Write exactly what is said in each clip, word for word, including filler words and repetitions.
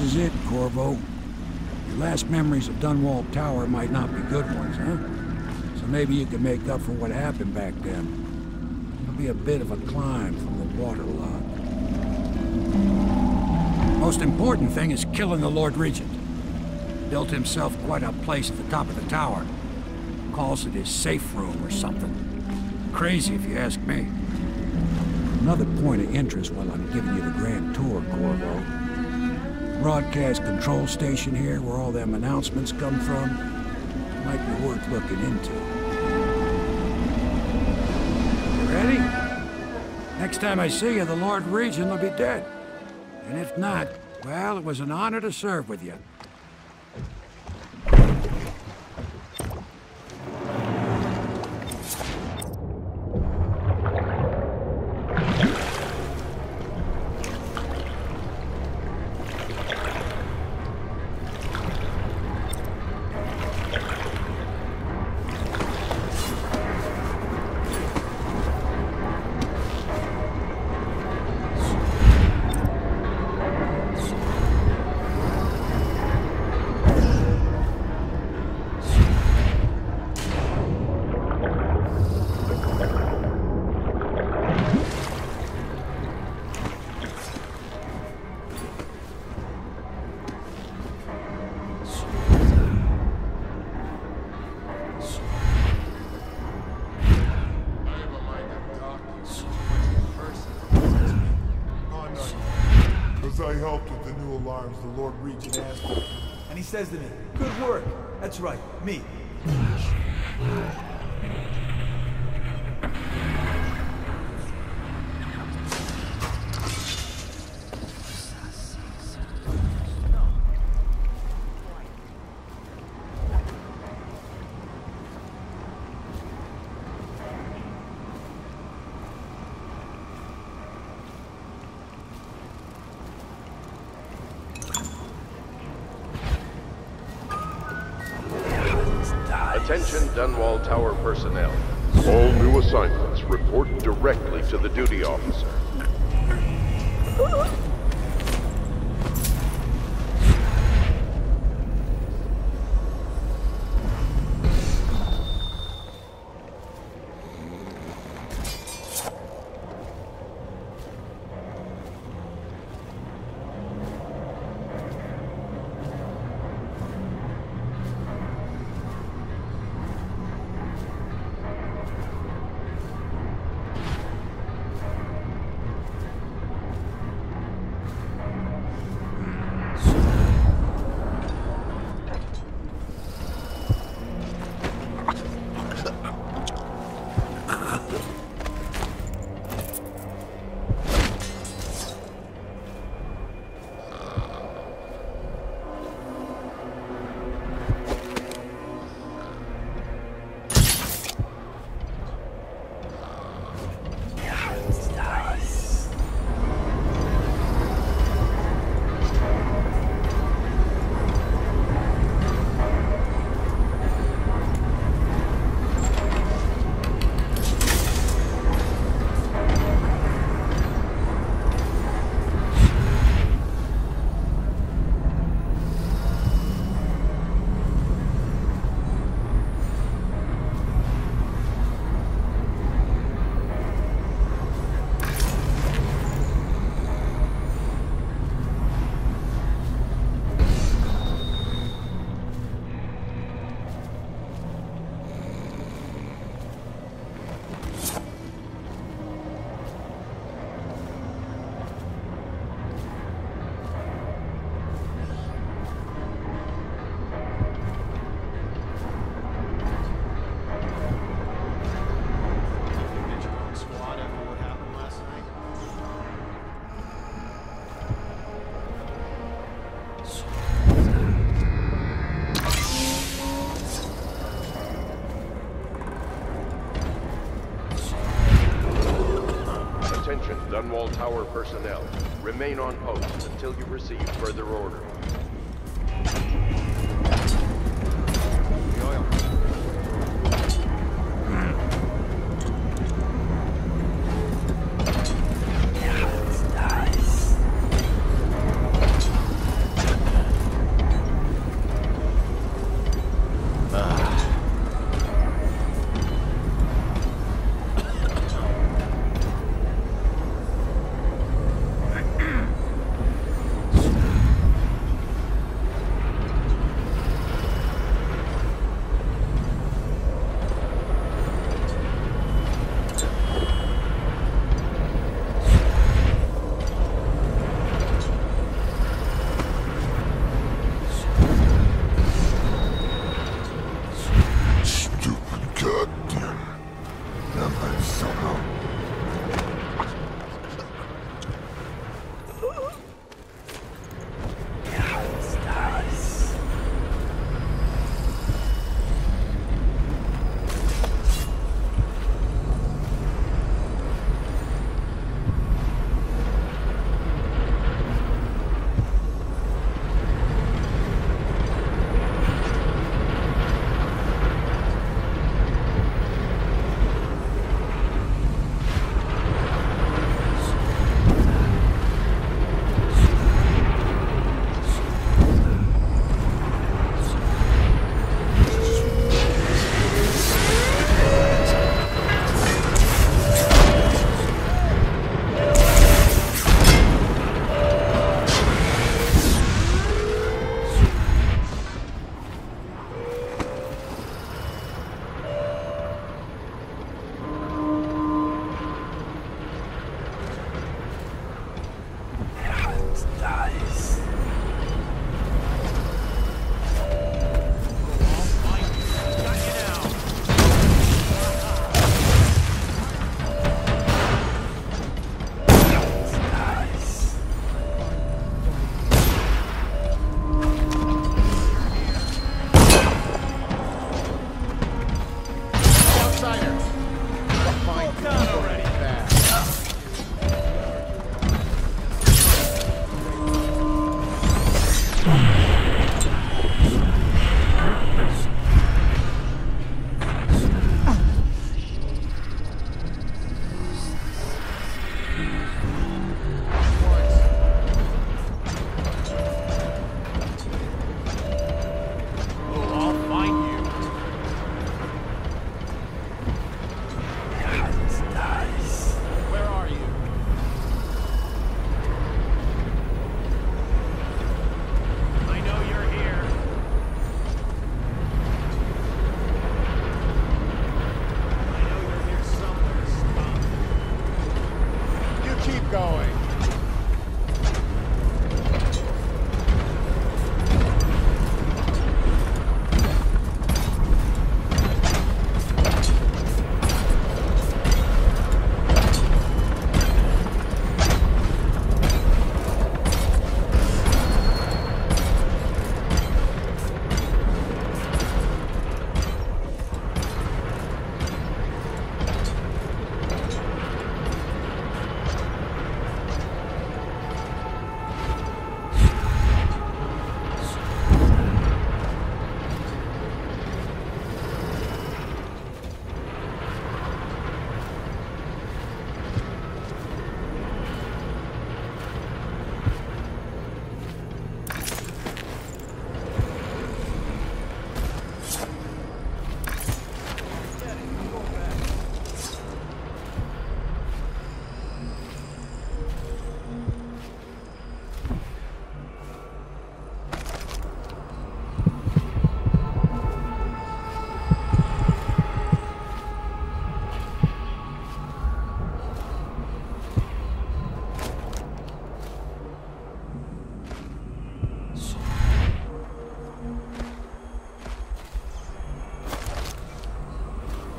This is it, Corvo. Your last memories of Dunwall Tower might not be good ones, huh? So maybe you can make up for what happened back then. It'll be a bit of a climb from the water log. Most important thing is killing the Lord Regent. He built himself quite a place at the top of the tower. Calls it his safe room or something. Crazy if you ask me. Another point of interest while I'm giving you the grand tour, Corvo. Broadcast control station here, where all them announcements come from, might be worth looking into. You ready? Next time I see you, the Lord Regent will be dead. And if not, well, it was an honor to serve with you. I helped with the new alarms the Lord Regent asked for. And he says to me, "Good work." That's right, me. Attention Dunwall Tower personnel. All new assignments report directly to the duty officer. Dunwall Tower personnel, remain on post until you receive further orders. Yeah, that's nice.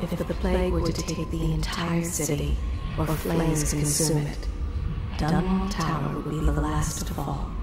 If the plague were to take the entire city, or flames consume it, Dunwall Tower would be the last to fall.